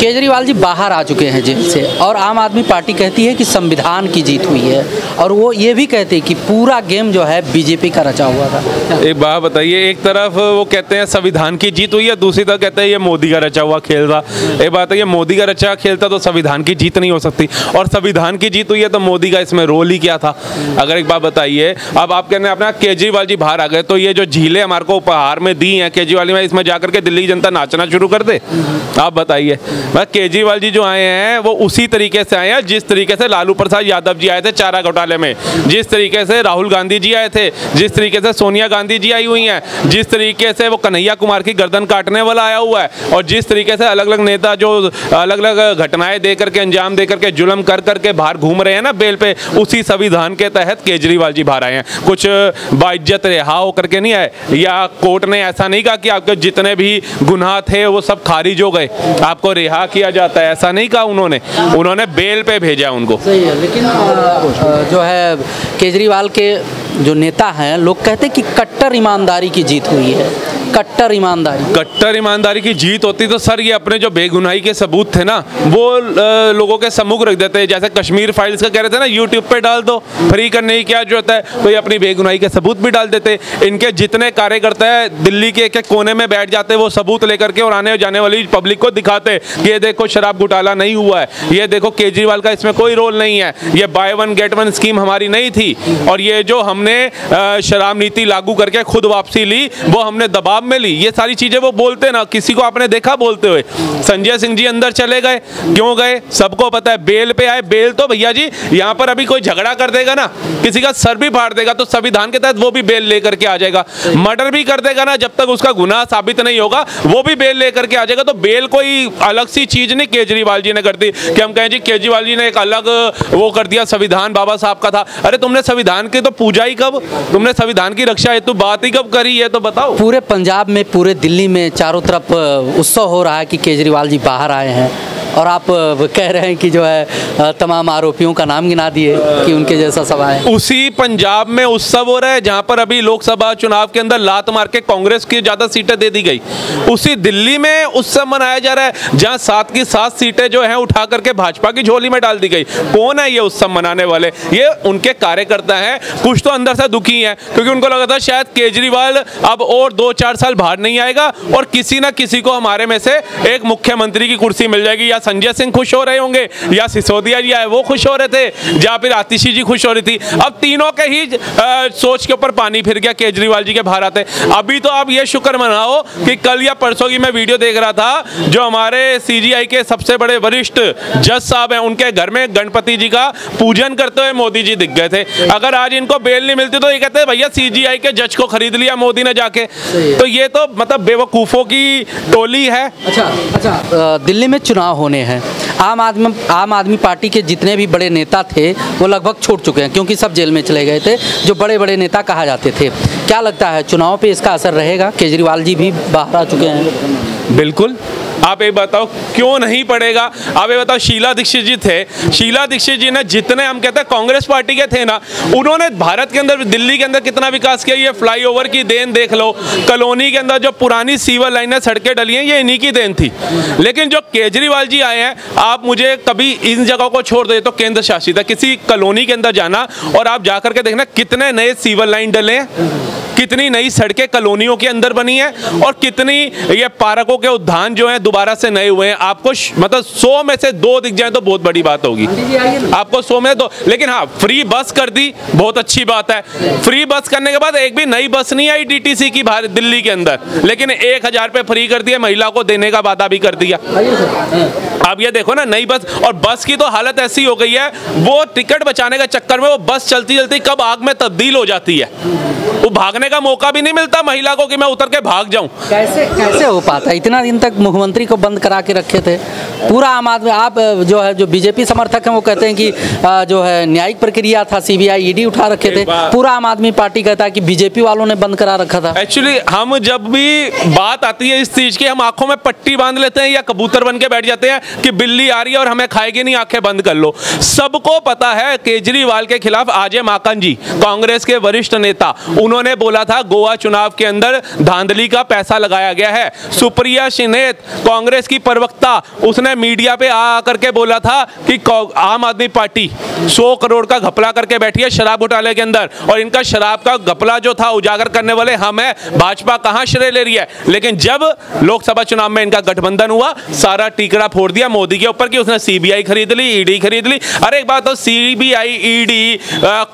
केजरीवाल जी बाहर आ चुके हैं जेल से, और आम आदमी पार्टी कहती है कि संविधान की जीत हुई है, और वो ये भी कहते हैं कि पूरा गेम जो है बीजेपी का रचा हुआ था। एक बात बताइए, एक तरफ वो कहते हैं संविधान की जीत हुई है, दूसरी तरफ कहते हैं ये मोदी का रचा हुआ खेल था। एक बात है, ये मोदी का रचा खेलता तो संविधान की जीत नहीं हो सकती, और संविधान की जीत हुई है तो मोदी का इसमें रोल ही क्या था। अगर एक बात बताइए, अब आप कहने अपना केजरीवाल जी बाहर आ गए तो ये जो झीलें हमारे को उपहार में दी हैं केजरीवाल ने, इसमें जाकर के दिल्ली की जनता नाचना शुरू कर दे। आप बताइए, केजरीवाल जी जो आए हैं वो उसी तरीके से आए हैं जिस तरीके से लालू प्रसाद यादव जी आए थे चारा घोटाले में, जिस तरीके से राहुल गांधी जी आए थे, जिस तरीके से सोनिया गांधी जी आई हुई हैं, जिस तरीके से वो कन्हैया कुमार की गर्दन काटने वाला आया हुआ है, और जिस तरीके से अलग अलग नेता जो अलग अलग घटनाएं देकर के अंजाम देकर के जुल्म कर करके बाहर घूम रहे हैं ना बेल पे, उसी संविधान के तहत केजरीवाल जी बाहर आए हैं। कुछ बाइज्जत रिहा होकर के नहीं आए, या कोर्ट ने ऐसा नहीं कहा कि आपके जितने भी गुनाह थे वो सब खारिज हो गए, आपको रिहा किया जाता है, ऐसा नहीं कहा उन्होंने, उन्होंने बेल पे भेजा उनको। सही है, लेकिन जो है केजरीवाल के जो नेता हैं लोग कहते हैं कि कट्टर ईमानदारी की जीत हुई है। कट्टर ईमानदारी की जीत होती तो सर ये अपने जो बेगुनाही के सबूत थे ना वो लोगों के सम्मुख रख देते हैं, जैसे कश्मीर फाइल्स का कह रहे थे ना, यूट्यूब पे डाल दो, फ्री करने की क्या जरूरत है, तो ये अपनी बेगुनाही के सबूत भी डाल देते। इनके जितने कार्यकर्ता हैं दिल्ली के एक एक कोने में बैठ जाते वो सबूत लेकर के और आने जाने वाली पब्लिक को दिखाते, ये देखो शराब घोटाला नहीं हुआ है, ये देखो केजरीवाल का इसमें कोई रोल नहीं है, ये buy 1 get 1 स्कीम हमारी नहीं थी, और ये जो हमने शराब नीति लागू करके खुद वापसी ली वो हमने दबाव में ली, ये सारी चीजें वो बोलते ना। किसी को आपने देखा बोलते हुए? संजय सिंह जी अंदर चले गए, क्यों गए सबको पता है, बेल पे आए। बेल तो भैया जी यहाँ पर अभी कोई झगड़ा कर देगा ना, किसी का सर भी फाड़ देगा तो संविधान के तहत वो भी बेल लेकर के आ जाएगा, मर्डर भी कर देगा ना जब तक उसका गुनाह साबित नहीं होगा वो भी बेल लेकर के आ जाएगा। तो बेल कोई अलग सी चीज नहीं केजरीवाल जी ने कर दी कि हम कहें जी केजरीवाल जी ने एक अलग वो कर दिया, संविधान बाबा साहब का था। अरे तुमने संविधान की तो पूजा ही कब, तुमने संविधान की रक्षा हेतु बात ही कब करी है, तो बताओ। पूरे पंजाब में, पूरे दिल्ली में चारों तरफ उत्सव हो रहा है कि केजरीवाल जी बाहर आए हैं, और आप कह रहे हैं कि जो है तमाम आरोपियों का नाम गिना दिए कि उनके जैसा सब आए। उसी पंजाब में उत्सव हो रहा है जहां पर अभी लोकसभा चुनाव के अंदर लात मार के कांग्रेस की ज़्यादा सीटें दे दी गई, उसी दिल्ली में उत्सव मनाया जा रहा है जहां 7 की 7 सीटें जो हैं उठा करके भाजपा की झोली में डाल दी गई। कौन है ये उत्सव मनाने वाले? ये उनके कार्यकर्ता हैं। कुछ तो अंदर से दुखी हैं क्योंकि उनको लगा था शायद केजरीवाल अब और 2-4 साल बाहर नहीं आएगा और किसी ना किसी को हमारे में से एक मुख्यमंत्री की कुर्सी मिल जाएगी। संजय सिंह खुश हो रहे होंगे, या सिसोदिया जी आए वो खुश हो रहे थे, या फिर आतिशी जी खुश हो रही थी। अब तीनों के ही सोच के ऊपर पानी फिर गया केजरीवाल जी के बाहर आते। अभी तो आप ये शुक्र मनाओ कि कल या परसों की मैं वीडियो देख रहा था, जो हमारे सीबीआई के सबसे बड़े वरिष्ठ जज साहब हैं उनके घर में गणपति जी का पूजन करते हुए मोदी जी दिख गए थे। अगर आज इनको बेल नहीं मिलती तो ये कहते भैया सीबीआई के जज को खरीद लिया मोदी ने जाके। तो ये तो मतलब बेवकूफों की टोली है। अच्छा, दिल्ली में चुनाव होने हैं, आम आदमी पार्टी के जितने भी बड़े नेता थे वो लगभग छोड़ चुके हैं क्योंकि सब जेल में चले गए थे जो बड़े बड़े नेता कहा जाते थे। क्या लगता है चुनाव पे इसका असर रहेगा? केजरीवाल जी भी बाहर आ चुके हैं। बिल्कुल, आप ये बताओ क्यों नहीं पड़ेगा। आप ये बताओ, शीला दीक्षित जी थे, शीला दीक्षित जी ने जितने हम कहते हैं कांग्रेस पार्टी के थे ना, उन्होंने भारत के अंदर दिल्ली के अंदर कितना विकास किया, ये फ्लाईओवर की देन देख लो, कॉलोनी के अंदर जो पुरानी सीवर लाइनें सड़कें डली हैं ये इन्हीं की देन थी। लेकिन जो केजरीवाल जी आए हैं, आप मुझे कभी इन जगहों को छोड़ दे तो केंद्र शासित है, किसी कॉलोनी के अंदर जाना और आप जाकर के देखना कितने नए सीवर लाइन डले हैं, कितनी नई सड़कें कॉलोनियों के अंदर बनी है, और कितनी ये पार्कों के उद्यान जो हैं दोबारा से नए हुए हैं। आपको मतलब 100 में से 2 दिख जाए तो बहुत बड़ी बात होगी, आपको 100 में 2। लेकिन हाँ, फ्री बस कर दी, बहुत अच्छी बात है। फ्री बस करने के बाद एक भी नई बस नहीं आई डीटीसी की दिल्ली के अंदर, लेकिन 1000 रुपये फ्री कर दिया, महिला को देने का वादा भी कर दिया। आप ये देखो ना, नई बस, और बस की तो हालत ऐसी हो गई है, वो टिकट बचाने के चक्कर में वो बस चलती चलती कब आग में तब्दील हो जाती है, वो भागने का मौका भी नहीं मिलता महिला को कि मैं उतर के भाग जाऊं। कैसे हो पाता? इतना दिन तक मुख्यमंत्री को बंद करा के रखे थे पूरा आम आदमी। आप जो है, जो बीजेपी समर्थक हैं वो कहते हैं कि जो है न्यायिक प्रक्रिया था, सीबीआई ईडी उठा रखे थे। पूरा आम आदमी पार्टी कहता है कि बीजेपी वालों ने बंद करा रखा था। एक्चुअली हम जब भी बात आती है इस चीज की, हम आंखों में पट्टी बांध लेते हैं या कबूतर बन के बैठ जाते हैं कि बिल्ली आ रही है और हमें खाएगी नहीं, आंखें बंद कर लो। सबको पता है केजरीवाल के खिलाफ अजय माकन जी, कांग्रेस के वरिष्ठ नेता, उन्होंने बोला मामला था, गोवा चुनाव के अंदर धांधली का पैसा लगाया गया है। सुप्रिया शिनेत कांग्रेस की प्रवक्ता, उसने मीडिया पे आकर के बोला था कि आम आदमी पार्टी 100 करोड़ का घपला करके बैठी है शराब घोटाले के अंदर, और इनका शराब का घपला जो था उजागर करने वाले हम है, भाजपा कहां श्रेय ले रही है। लेकिन जब लोकसभा चुनाव में इनका गठबंधन हुआ, सारा टीकड़ा फोड़ दिया मोदी के ऊपर कि उसने सीबीआई खरीद ली, ईडी खरीद ली। अरे एक बात तो, सीबीआई, ईडी,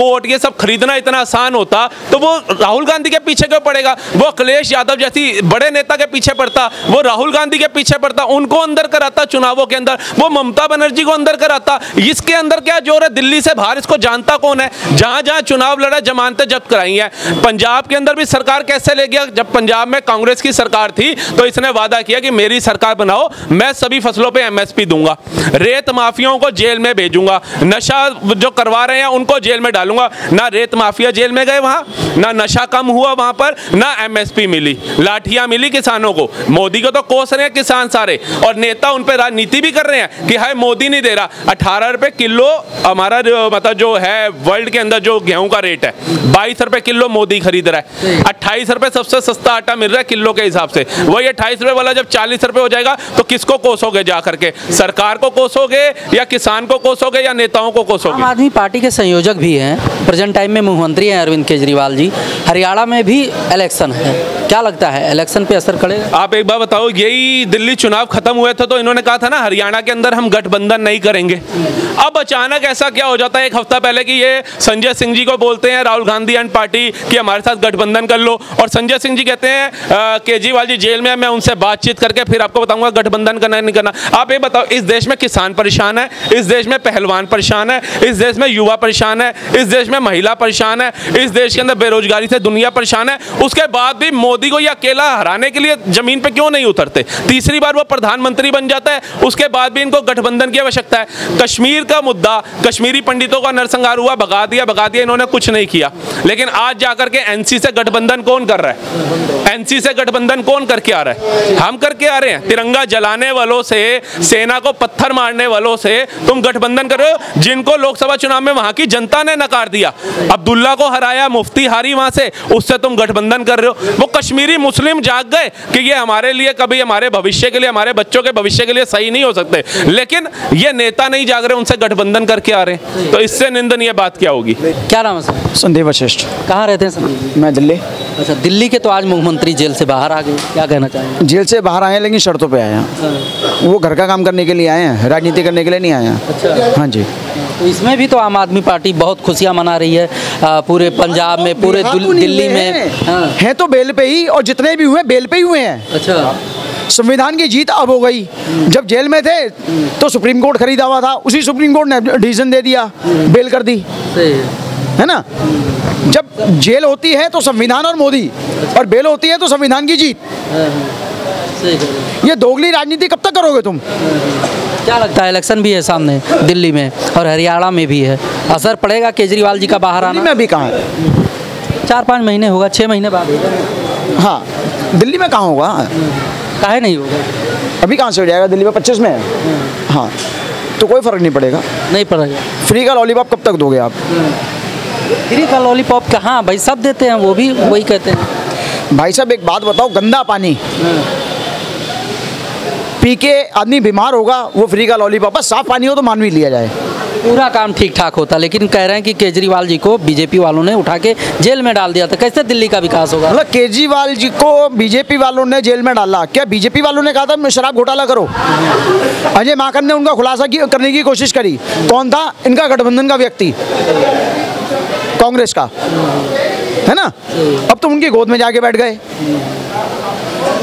कोर्ट, ये सब खरीदना इतना आसान होता तो वो राहुल गांधी के पीछे क्यों पड़ेगा? वो अखिलेश यादव जैसी बड़े नेता के पीछे पड़ता, वो राहुल गांधी के पीछे पड़ता, उनको अंदर कराता चुनावों के अंदर, वो ममता बनर्जी को अंदर कराता। इसके अंदर क्या जोर है? दिल्ली से बाहर इसको जानता कौन है? जहां जहां चुनाव लड़ा जमानतें जब्त कराई हैं। पंजाब के अंदर भी सरकार कैसे ले गया? जब पंजाब में कांग्रेस की सरकार थी तो इसने वादा किया कि मेरी सरकार बनाओ, मैं सभी फसलों पर एमएसपी दूंगा, रेत माफियाओं को जेल में भेजूंगा, नशा जो करवा रहे हैं उनको जेल में डालूंगा। ना रेत माफिया जेल में गए वहां, ना नशा कम हुआ वहां पर, ना एमएसपी मिली, लाठियां मिली किसानों को। मोदी को तो कोस रहे हैं किसान सारे, और नेता उन पर राजनीति भी कर रहे हैं कि हाय मोदी नहीं दे रहा। 18 रुपए किलो हमारा मतलब जो है वर्ल्ड के अंदर जो गेहूं का रेट है, 22 रुपए किलो मोदी खरीद रहा है, 28 रुपए सबसे सस्ता आटा मिल रहा है किलो के हिसाब से। वही 28 रुपए वाला जब 40 रुपए हो जाएगा तो किसको कोसोगे जाकर के? सरकार को कोसोगे या किसान को कोसोगे या नेताओं को कोसोगे? आम आदमी पार्टी के संयोजक भी हैं, प्रेजेंट टाइम में मुख्यमंत्री हैं अरविंद केजरीवाल जी, हरियाणा में भी इलेक्शन है, क्या लगता है इलेक्शन पे असर पड़ेगा? आप एक बार बताओ, यही दिल्ली चुनाव खत्म हुए थे तो इन्होंने कहा था ना हरियाणा के अंदर हम गठबंधन नहीं करेंगे। अब अचानक ऐसा क्या हो जाता है एक हफ्ता पहले कि ये संजय सिंह जी को बोलते हैं राहुल गांधी एंड पार्टी कि हमारे साथ गठबंधन कर लो, और संजय सिंह जी कहते हैं केजरीवाल जी जेल में, मैं उनसे बातचीत करके फिर आपको बताऊंगा गठबंधन करना है नहीं करना। आप ये बताओ, इस देश में किसान परेशान है, इस देश में पहलवान परेशान है, इस देश में युवा परेशान है, इस देश में महिला परेशान है, इस देश के अंदर बेरोजगारी से दुनिया परेशान है, उसके बाद भी मोदी को ये अकेला हराने के लिए जमीन पे क्यों नहीं उतरते? तीसरी बार वो प्रधानमंत्री बन जाता है, उसके बाद भी इनको गठबंधन की आवश्यकता है। कश्मीर का मुद्दा, कश्मीरी पंडितों का नरसंहार हुआ, भगा दिया, इन्होंने कुछ नहीं किया, लेकिन आज जाकर के एनसी से गठबंधन कौन कर रहा है? एनसी से गठबंधन कौन करके आ रहा है? हम करके आ रहे हैं। तिरंगा जलाने वालों से, सेना को पत्थर मारने वालों से तुम गठबंधन कर रहे हो, जिनको लोकसभा चुनाव में वहां की जनता ने नकार दिया। अब्दुल्ला को हराया, मुफ्ती हारी वहां से, उससे तुम गठबंधन कर रहे हो। वो कश्मीरी मुस्लिम जाग गए कि ये हमारे लिए कभी, हमारे भविष्य के लिए, हमारे बच्चों के भविष्य के लिए सही नहीं हो सकते, लेकिन ये नेता नहीं जाग रहे, उनसे गठबंधन करके आ रहे हैं, तो इससे निंदनीय बात क्या होगी? क्या नाम है सर? संदीप वशिष्ठ। कहाँ रहते हैं संदीप? मैं दिल्ली। अच्छा, दिल्ली के तो आज मुख्यमंत्री जेल से बाहर आ गए, क्या कहना चाहेंगे? जेल से बाहर आए लेकिन शर्तों पे आए हैं, वो घर का काम करने के लिए आए हैं, राजनीति करने के लिए नहीं आए हैं। अच्छा, हाँ जी। तो इसमें भी तो आम आदमी पार्टी बहुत खुशियाँ मना रही है, पूरे पंजाब में, पूरे दिल्ली में है तो बेल पे ही, और जितने भी हुए बेल पे ही हुए हैं। अच्छा, संविधान की जीत अब हो गई, जब जेल में थे तो सुप्रीम कोर्ट खरीदा हुआ था, उसी सुप्रीम कोर्ट ने डिसीजन दे दिया, बेल कर दी, है ना। जब जेल होती है तो संविधान और मोदी, और बेल होती है तो संविधान की जीत। ये दोगली राजनीति कब तक करोगे तुम? क्या लगता है इलेक्शन भी है सामने दिल्ली में और हरियाणा में भी है, असर पड़ेगा केजरीवाल जी का बाहर आना? में अभी कहाँ है, 4-5 महीने होगा, 6 महीने बाद। हाँ, दिल्ली में कहाँ होगा? काहे नहीं होगा, अभी कहाँ से हो जाएगा? दिल्ली में 25 में है। हाँ, तो कोई फ़र्क नहीं पड़ेगा। नहीं पड़ेगा। फ्री का लॉलीपॉप कब तक दोगे आप? फ्री का लॉलीपॉप कहाँ भाई, सब देते हैं, वो भी वही कहते हैं। भाई साहब एक बात बताओ, गंदा पानी पी के आदमी बीमार होगा, वो फ्री का लॉलीपॉप है, साफ पानी हो तो मानवी लिया जाए। पूरा काम ठीक ठाक होता, लेकिन कह रहे हैं कि केजरीवाल जी को बीजेपी वालों ने उठा के जेल में डाल दिया था, कैसे दिल्ली का विकास होगा? मतलब केजरीवाल जी को बीजेपी वालों ने जेल में डाला? क्या बीजेपी वालों ने कहा था शराब घोटाला करो? अजय माकन ने उनका खुलासा करने की कोशिश करी, कौन था इनका गठबंधन का व्यक्ति? कांग्रेस का, है ना। अब तो उनकी गोद में जाके बैठ गए,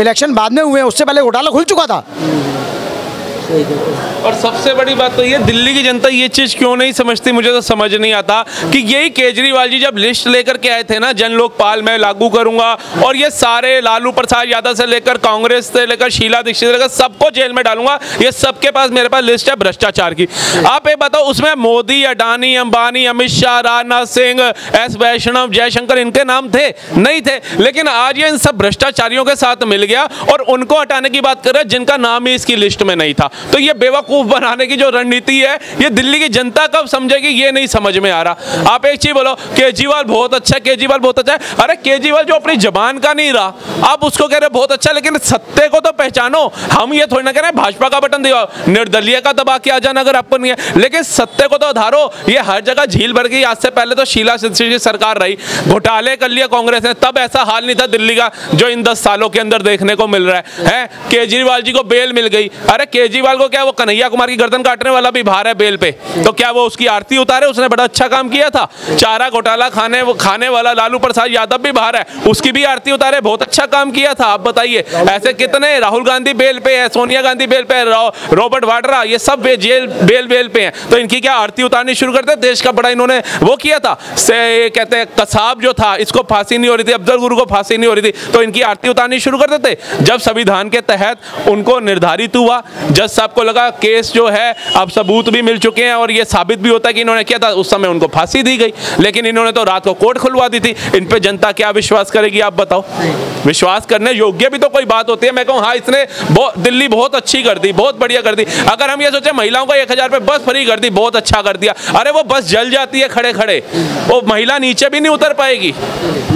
इलेक्शन बाद में हुए, उससे पहले घोटाला खुल चुका था। और सबसे बड़ी बात तो ये, दिल्ली की जनता ये चीज़ क्यों नहीं समझती, मुझे तो समझ नहीं आता कि यही केजरीवाल जी जब लिस्ट लेकर के आए थे ना, जन लोकपाल में लागू करूंगा, और ये सारे लालू प्रसाद यादव से लेकर, कांग्रेस से लेकर, शीला दीक्षित से लेकर, सबको जेल में डालूंगा, ये सबके पास मेरे पास लिस्ट है भ्रष्टाचार की। आप ये बताओ, उसमें मोदी, अडानी, अंबानी, अमित शाह, राजनाथ सिंह, एस वैष्णव, जयशंकर, इनके नाम थे? नहीं थे। लेकिन आज ये इन सब भ्रष्टाचारियों के साथ मिल गया और उनको हटाने की बात कर रहे हैं जिनका नाम ही इसकी लिस्ट में नहीं था। तो ये बेवकूफ बनाने की जो रणनीति है ये दिल्ली की जनता कब समझेगी, ये नहीं समझ में आ रहा। आप एक चीज बोलो, केजरीवाल बहुत अच्छा, केजरीवाल बहुत अच्छा है। अरे केजरीवाल जो अपनी जबान का नहीं रहा आप उसको कह रहे बहुत अच्छा, लेकिन सत्य को तो पहचानो। हम ये थोड़ी ना कह रहे भाजपा का बटन दिखाओ, निर्दलीय का दबा के आ जाना अगर आपको नहीं है, लेकिन सत्य को तो आधारो। ये हर जगह झील भर गई। आज से पहले तो शीला दीक्षित की सरकार रही, घोटाले कर लिए कांग्रेस ने, तब ऐसा हाल नहीं था दिल्ली का जो इन 10 सालों के अंदर देखने को मिल रहा है। केजरीवाल जी को बेल मिल गई। अरे केजरीवाल को क्या वो कन्हैया कुमार की गर्दन काटने वाला भी भार है बेल पे, तो क्या वो उसकी आरती उतारे? उसने बड़ा अच्छा काम किया था। चारा घोटाला खाने वाला लालू प्रसाद यादव भी बाहर है, उसकी भी आरती उतारे, बहुत अच्छा काम किया था। आप बताइए ऐसे कितने, राहुल गांधी बेल पे है, सोनिया गांधी बेल पे है, रॉबर्ट वाड्रा, ये सब बेल पे हैं, तो इनकी क्या आरती उतारनी शुरू करते? देश का बड़ा इन्होंने वो किया था, से कहते हैं कसाब जो था इसको फांसी नहीं हो रही थी, अफजल गुरु को फांसी नहीं हो रही थी, तो इनकी आरती उतारनी शुरू कर देते। जब संविधान के तहत उनको निर्धारित हुआ, जज साहब को लगा केस जो है अब सबूत भी मिल चुके हैं और ये साबित भी होता है कि इन्होंने किया था, उस समय उनको फांसी दी गई, लेकिन इन्होंने तो रात को कोर्ट खुलवा दी थी। इन पे जनता क्या विश्वास करेगी आप बताओ? विश्वास करने योग्य भी तो कोई बात होती है। मैं कहूँ हाँ इसने दिल्ली बहुत अच्छी कर दी, बहुत बढ़िया कर दी। अगर हम ये सोचे महिलाओं को 1000 रुपये बस फ्री कर दी, बहुत अच्छा कर दिया, अरे वो बस जल जाती है खड़े खड़े, वो महिला नीचे भी नहीं उतर पाएगी।